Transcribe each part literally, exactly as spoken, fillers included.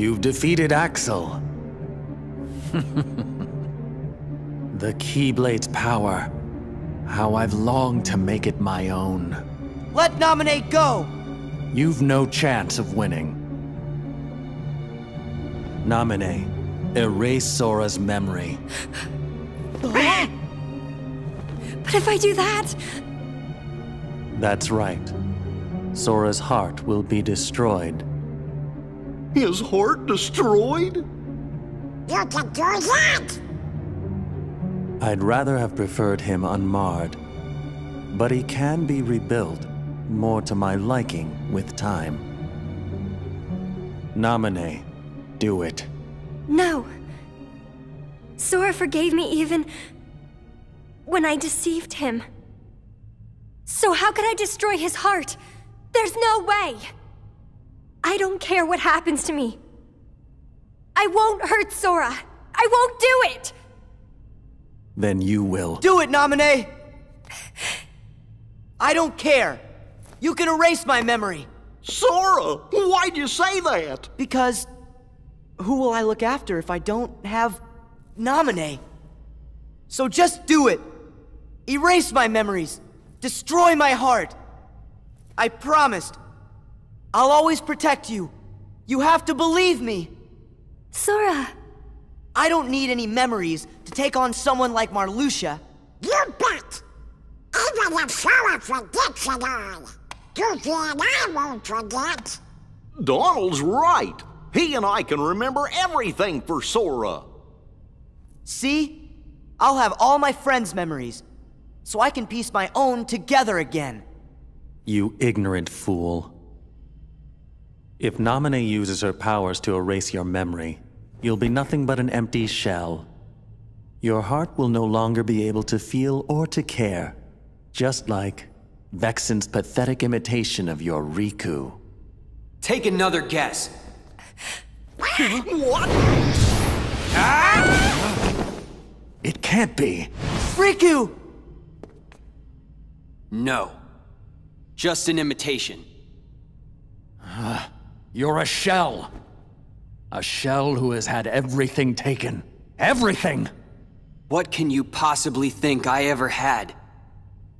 You've defeated Axel. The Keyblade's power. How I've longed to make it my own. Let Naminé go! You've no chance of winning. Naminé, erase Sora's memory. But if I do that... That's right. Sora's heart will be destroyed. His heart destroyed? You can do that! I'd rather have preferred him unmarred. But he can be rebuilt, more to my liking, with time. Naminé, do it. No. Sora forgave me even... when I deceived him. So how could I destroy his heart? There's no way! I don't care what happens to me. I won't hurt Sora. I won't do it! Then you will. Do it, Naminé! I don't care. You can erase my memory. Sora, why'd you say that? Because... who will I look after if I don't have... Naminé? So just do it. Erase my memories. Destroy my heart. I promised. I'll always protect you. You have to believe me. Sora... I don't need any memories to take on someone like Marluxia. You bet! Even if Sora forgets it all, Goofy and I won't forget. Donald's right. He and I can remember everything for Sora. See? I'll have all my friends' memories, so I can piece my own together again. You ignorant fool. If Naminé uses her powers to erase your memory, you'll be nothing but an empty shell. Your heart will no longer be able to feel or to care, just like Vexen's pathetic imitation of your Riku. Take another guess. What? Ah! It can't be. Riku! No. Just an imitation. Uh, you're a shell. A shell who has had everything taken. Everything! What can you possibly think I ever had?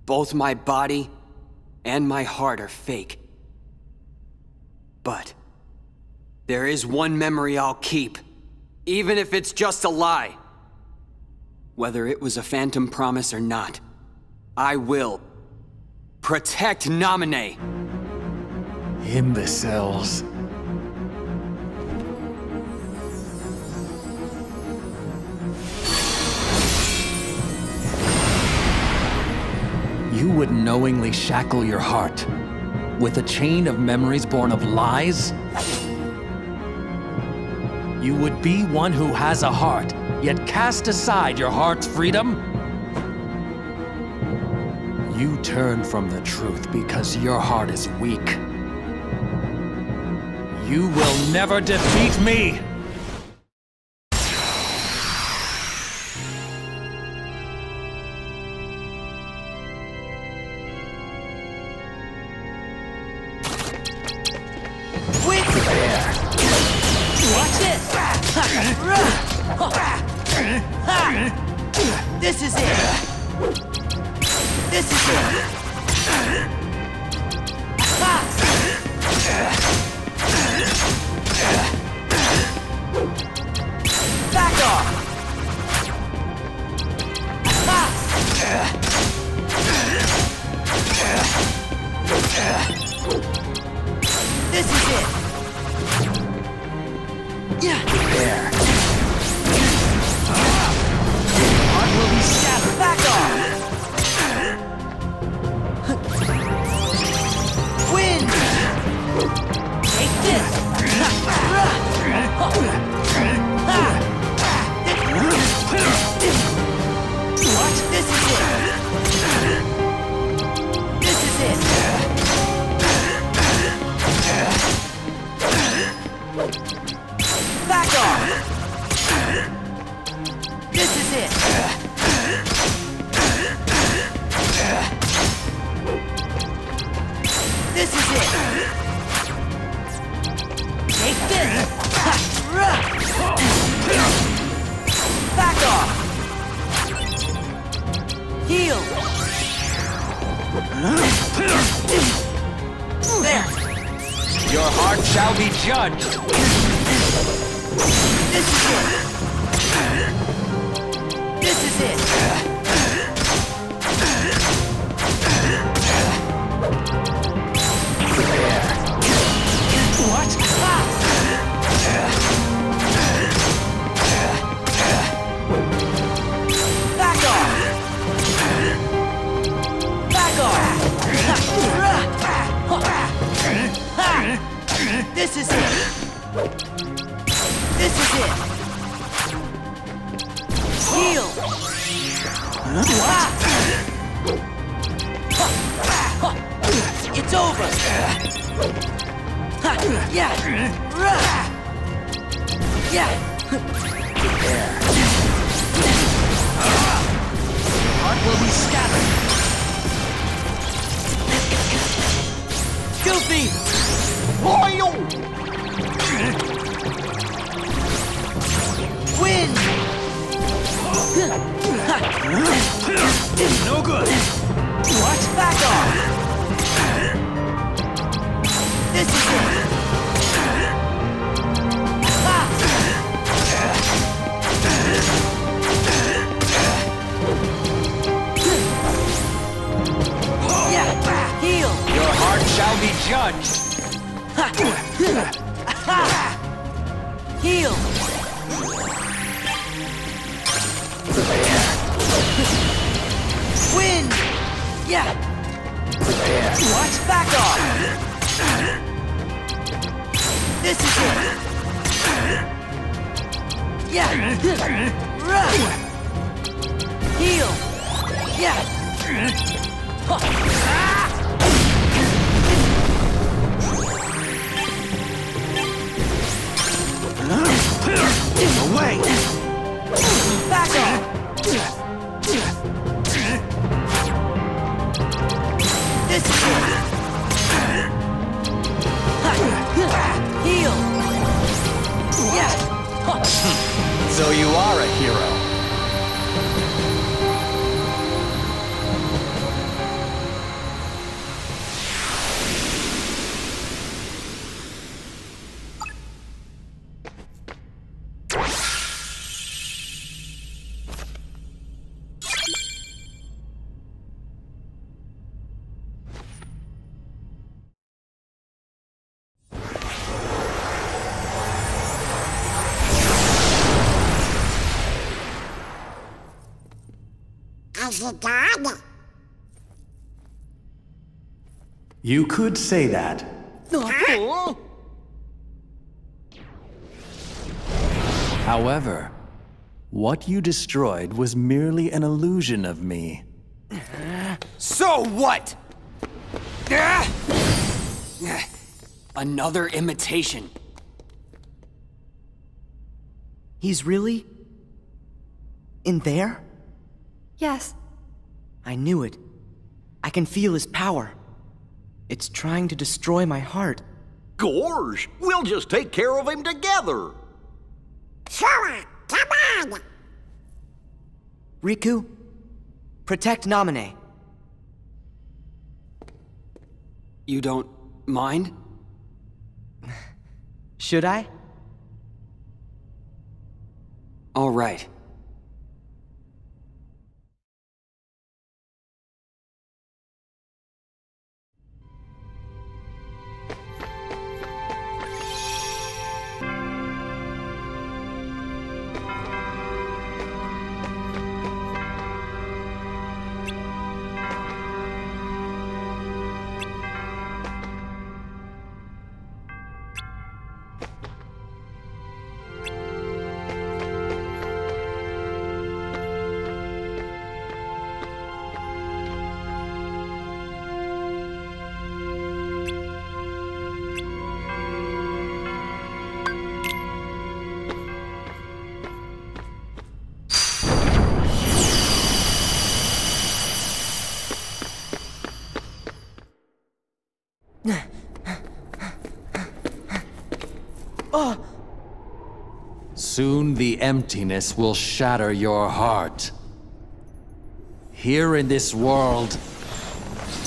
Both my body and my heart are fake. But there is one memory I'll keep, even if it's just a lie. Whether it was a phantom promise or not, I will protect Naminé. Imbeciles. You would knowingly shackle your heart with a chain of memories born of lies? You would be one who has a heart, yet cast aside your heart's freedom? You turn from the truth because your heart is weak. You will never defeat me! This is it! This is it! Back off! This is it! Yeah! There! Will be scattered. Back off! Win! Take this! What? This is it! This is it! Back off! This is it! This is it! Take this! Heal! There! Your heart shall be judged! This is it! This is it! There! What? Ah. Back off! Back off! This is it! This is it! Heal! It's over! Yeah! Yeah! Heart will be scattered! Goofy! Royal! Win! No good! What? Back off! This is it! Ha! Yeah! Heal! Your heart shall be judged! Ha! Heal! Win! Yeah! There. What? Back off! This is it! Yeah! Run! Heal! Yeah! Away! Back off! This is it! Heal! Yeah! So you are a hero! You could say that. Huh? However, what you destroyed was merely an illusion of me. So what? Another imitation. He's really in there? Yes. I knew it. I can feel his power. It's trying to destroy my heart. Gorge! We'll just take care of him together! Sora, come on! Riku, protect Naminé. You don't mind? Should I? All right. Soon the emptiness will shatter your heart. here in this world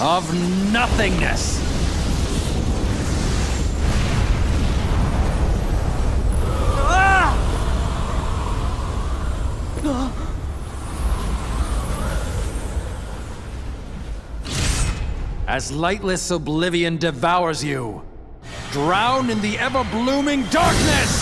of nothingness. As lightless oblivion devours you, drown in the ever-blooming darkness!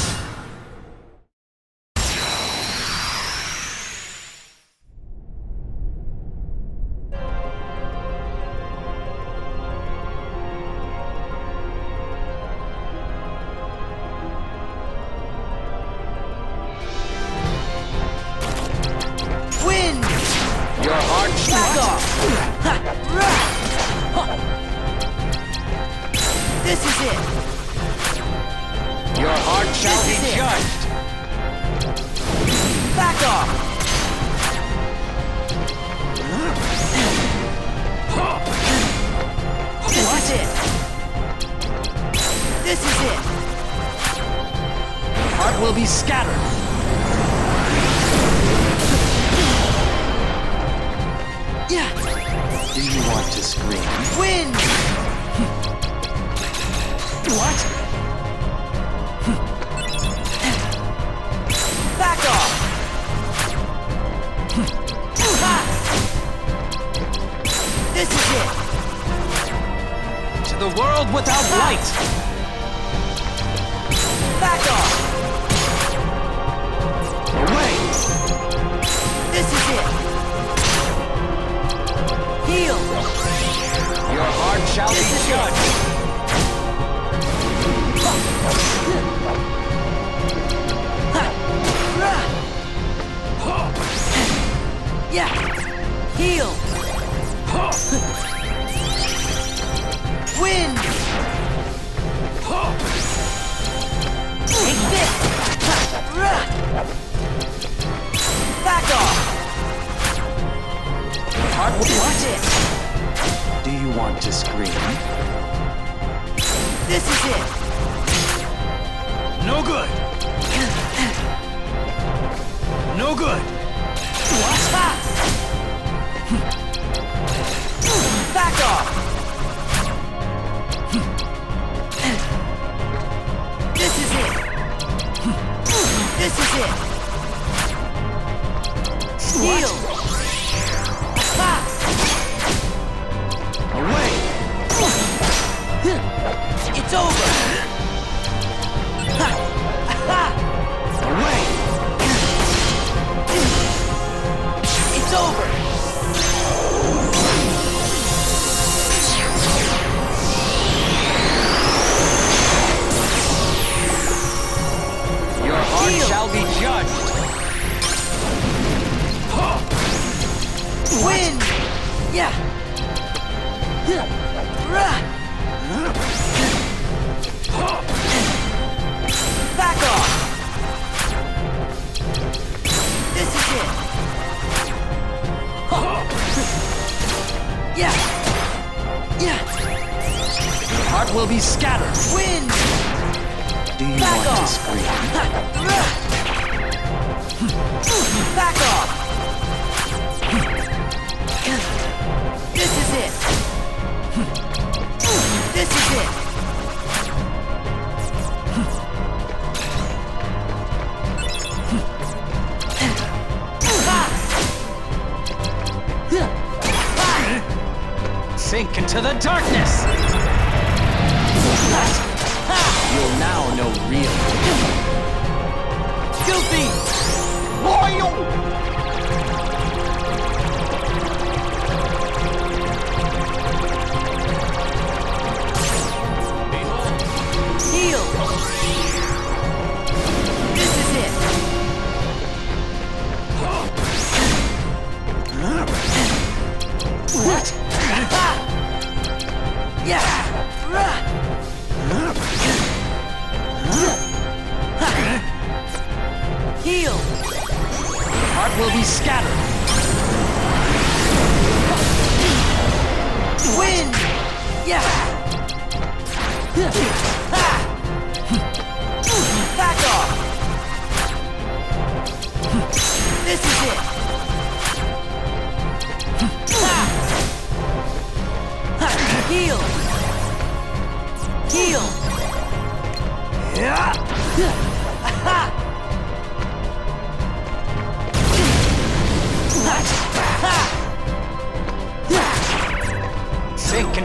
Will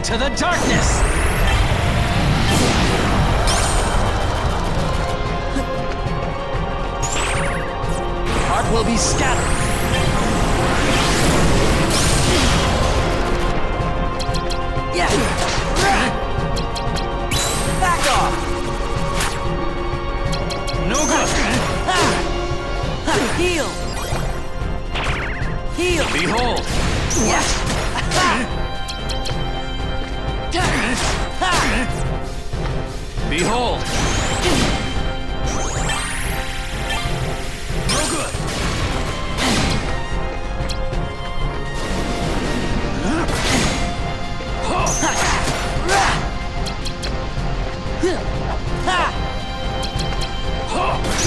into the darkness! Art will be scattered! Yeah. Back off! No good! Heal! Heal! Behold! Yes! Behold! No good!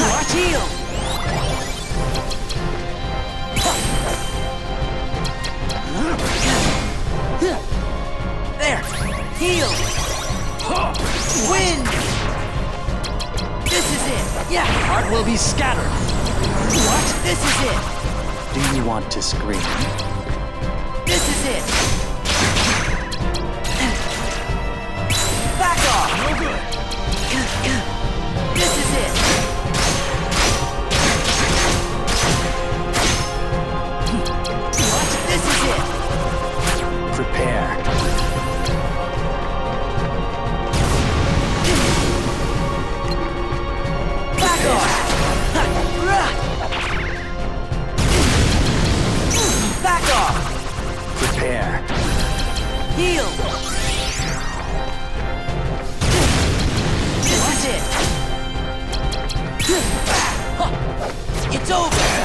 Watch heel! There! Heel! Win! This is it! Yeah! Heart will be scattered! What? This is it! Do you want to scream? This is it! Back off! No good! This is it! Prepare. Back off! Back off! Prepare. Heal! This is it! It's over!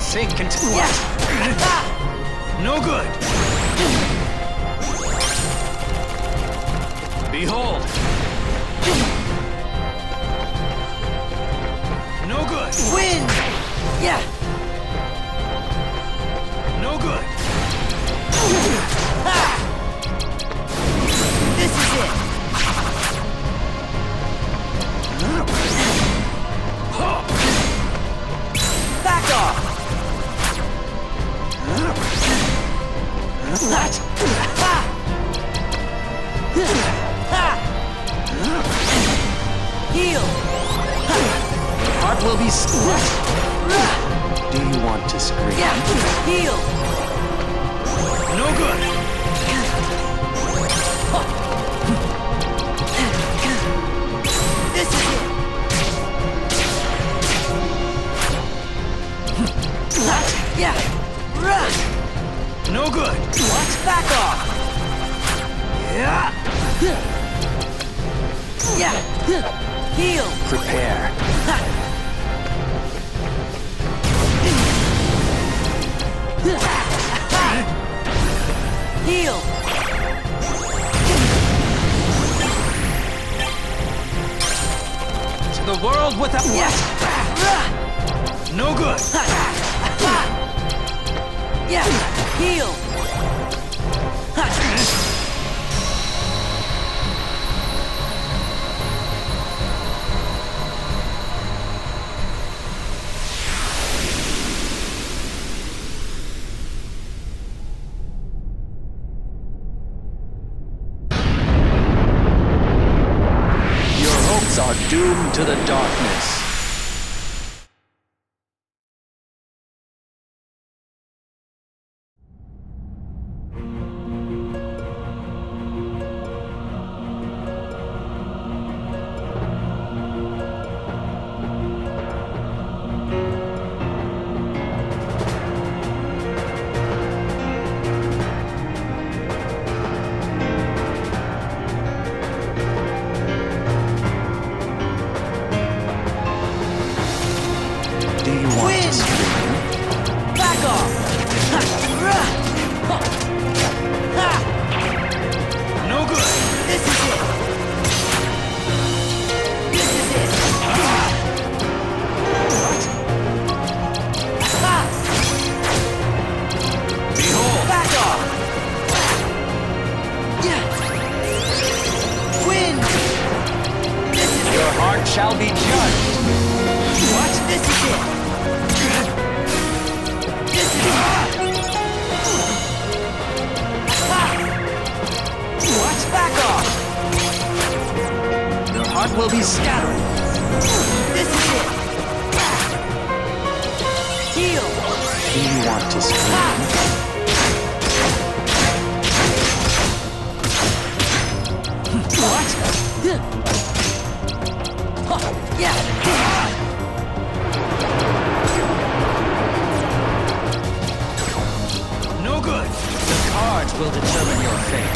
Sink into what? No good! Behold! No good! Win! Yeah! No good! Ah. This is it! Back off! What? Ah. Heal! Heart will be squished! Do you want to scream? Yeah! Heal! No good! This is it! What? Yeah! Run! No good! What? Back off! Yeah! Yeah! Heal! Prepare. Heal! To the world without what? No good! Yeah! Heal! Doomed to the darkness. will be scattering. This is it. Heal. Do you want to scream? What? Huh. Yeah. No good. The cards will determine your fate.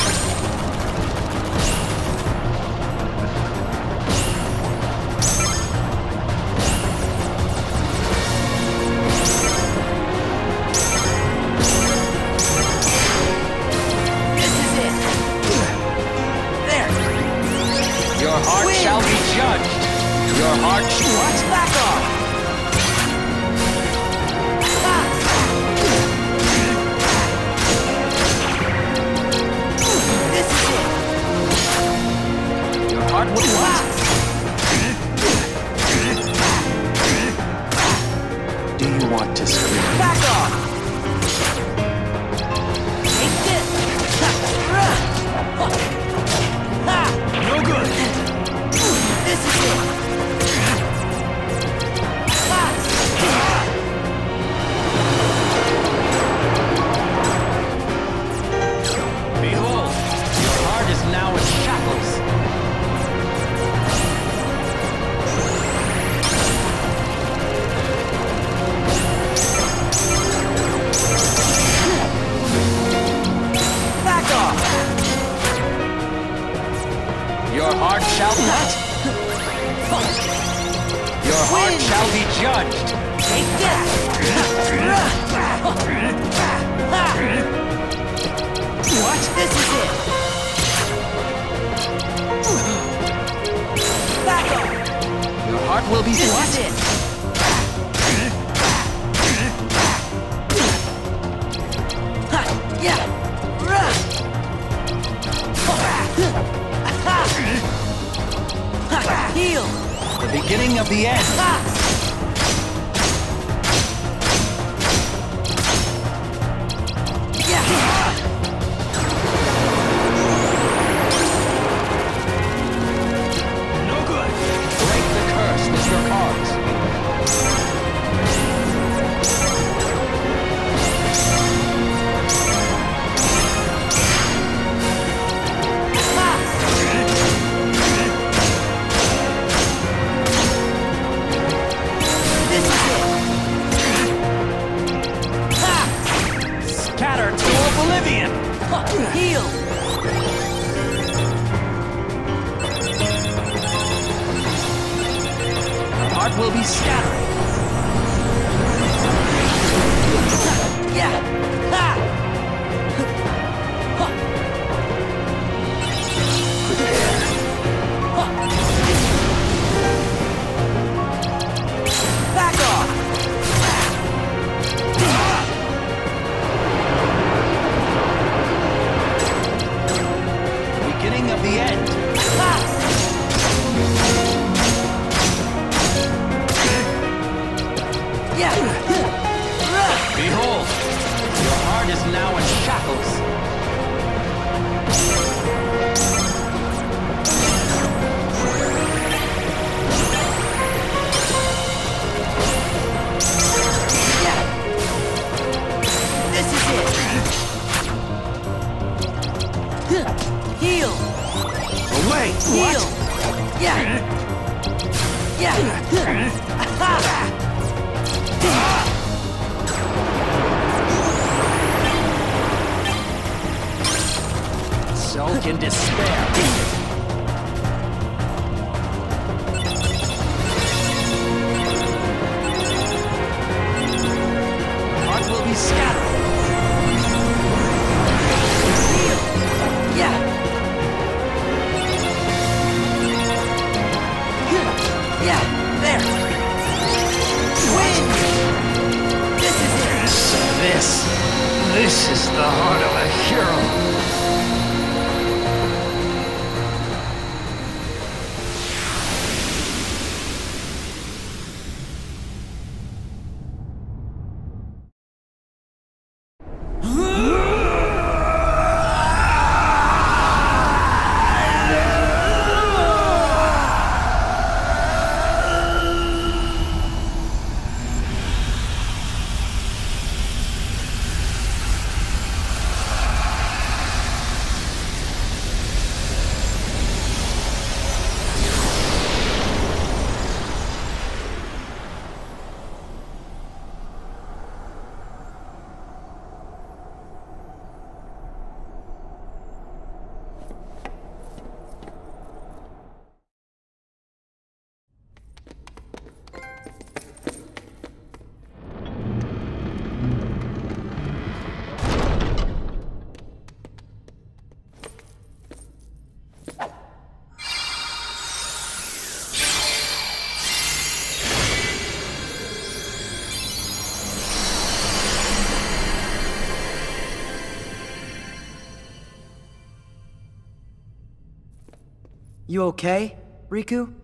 You okay, Riku?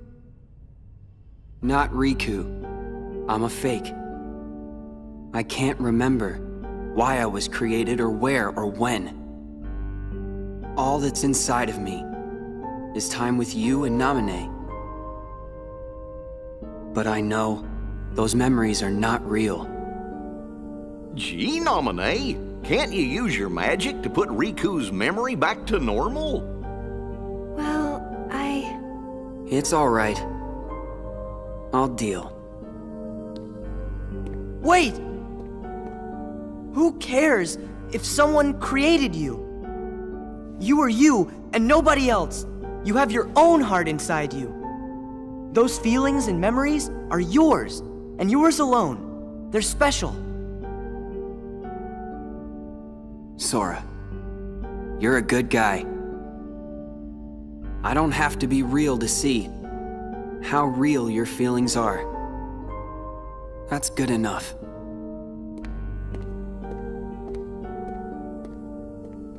Not Riku. I'm a fake. I can't remember why I was created or where or when. All that's inside of me is time with you and Naminé. But I know those memories are not real. Gee, Naminé, can't you use your magic to put Riku's memory back to normal? Well, I... It's all right. I'll deal. Wait! Who cares if someone created you? You are you and nobody else. You have your own heart inside you. Those feelings and memories are yours, and yours alone. They're special. Sora, you're a good guy. I don't have to be real to see how real your feelings are. That's good enough.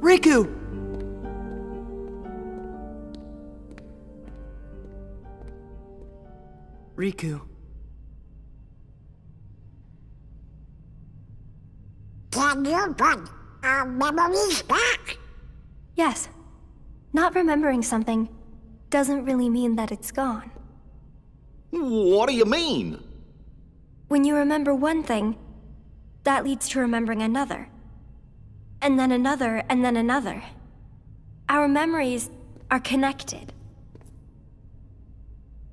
Riku! Riku. Can you put our memories back? Yes. Not remembering something doesn't really mean that it's gone. What do you mean? When you remember one thing, that leads to remembering another. And then another, and then another. Our memories are connected.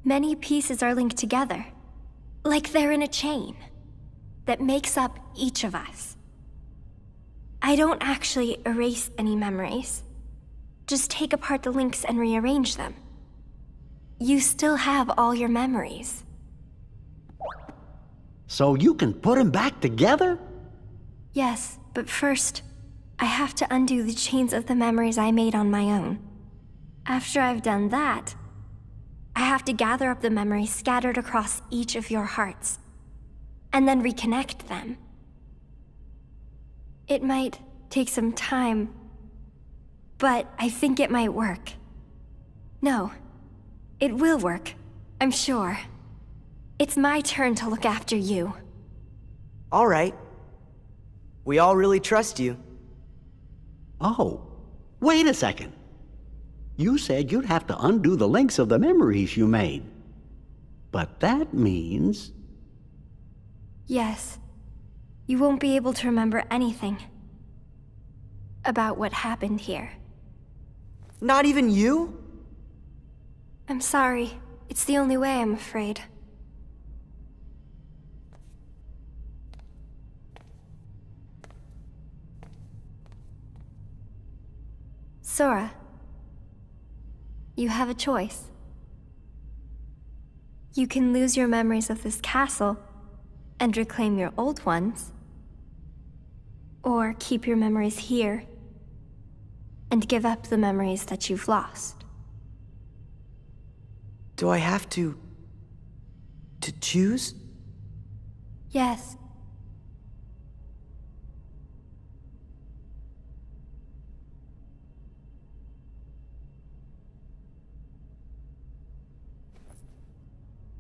Many pieces are linked together, like they're in a chain that makes up each of us. I don't actually erase any memories. Just take apart the links and rearrange them. You still have all your memories. So you can put them back together? Yes, but first, I have to undo the chains of the memories I made on my own. After I've done that, I have to gather up the memories scattered across each of your hearts, and then reconnect them. It might take some time, but I think it might work. No. It will work, I'm sure. It's my turn to look after you. All right. We all really trust you. Oh, wait a second. You said you'd have to undo the links of the memories you made. But that means... Yes. You won't be able to remember anything about what happened here. Not even you? I'm sorry. It's the only way, I'm afraid. Sora, you have a choice. You can lose your memories of this castle and reclaim your old ones, or keep your memories here and give up the memories that you've lost. Do I have to... to choose? Yes.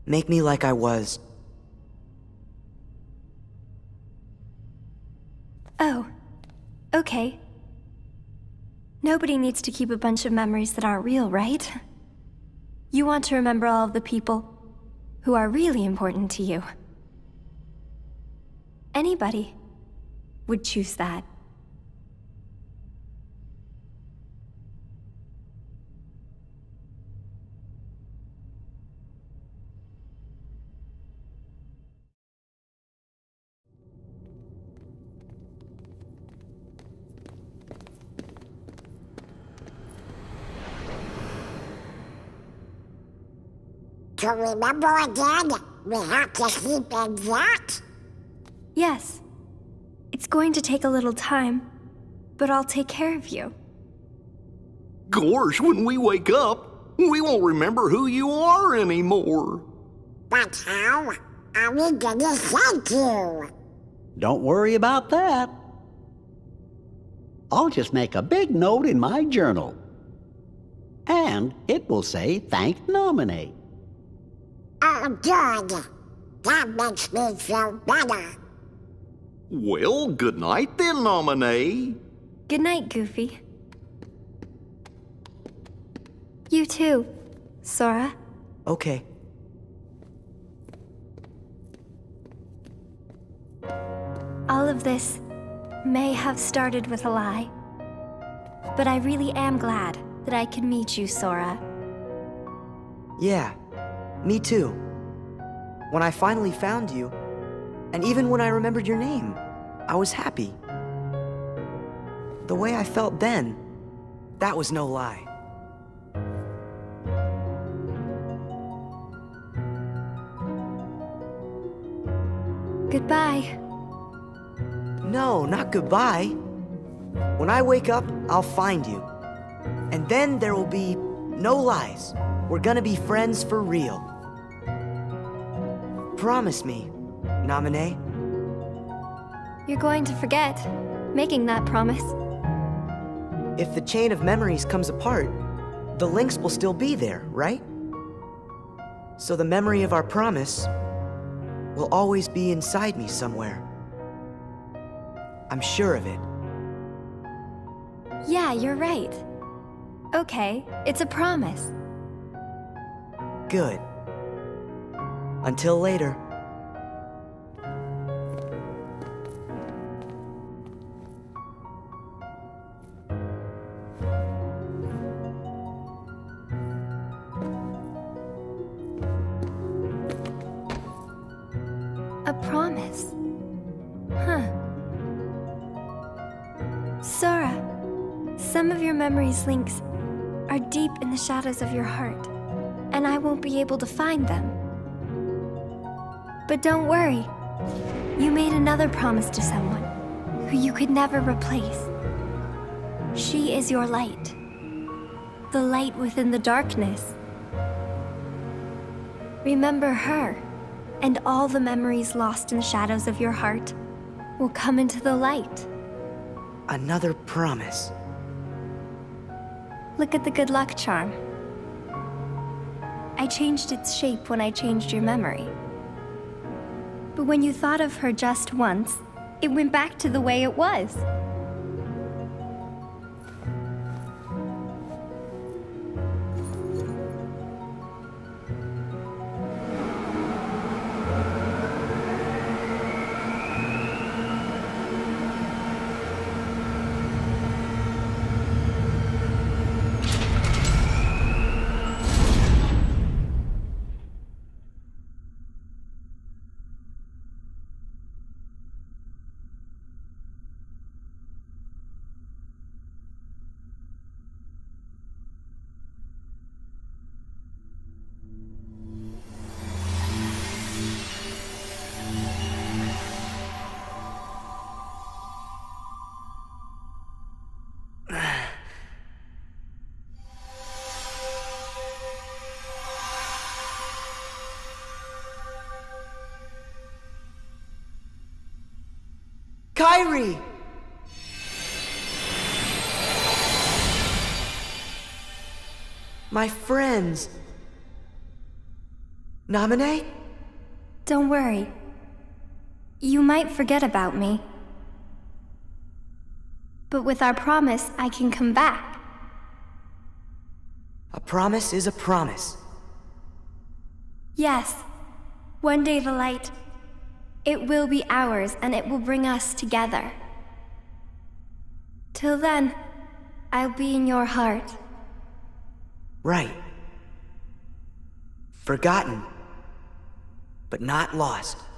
Make me like I was. Oh. Okay. Nobody needs to keep a bunch of memories that aren't real, right? You want to remember all of the people who are really important to you. Anybody would choose that. To remember again, we have to sleep in that? Yes. It's going to take a little time, but I'll take care of you. Gosh, when we wake up, we won't remember who you are anymore. But how are we gonna thank you? Don't worry about that. I'll just make a big note in my journal. and it will say thank Naminé. Oh, good. That makes me feel better. Well, good night then, Naminé. Good night, Goofy. You too, Sora. Okay. All of this may have started with a lie, but I really am glad that I could meet you, Sora. Yeah, me too. When I finally found you, and even when I remembered your name, I was happy. The way I felt then, that was no lie. Goodbye. No, not goodbye. When I wake up, I'll find you. And then there will be no lies. We're gonna be friends for real. Promise me, Naminé. You're going to forget making that promise. If the chain of memories comes apart, the links will still be there, right? So the memory of our promise will always be inside me somewhere. I'm sure of it. Yeah, you're right. Okay, it's a promise. Good. Until later. A promise. Huh. Sora, some of your memories' links are deep in the shadows of your heart, and I won't be able to find them. But don't worry, you made another promise to someone who you could never replace. She is your light, the light within the darkness. Remember her, and all the memories lost in the shadows of your heart will come into the light. Another promise. Look at the good luck charm. I changed its shape when I changed your memory. But when you thought of her just once, it went back to the way it was. Kairi! My friends. Naminé? Don't worry. You might forget about me. But with our promise, I can come back. A promise is a promise. Yes. One day the light... it will be ours, and it will bring us together. Till then, I'll be in your heart. Right. Forgotten, but not lost.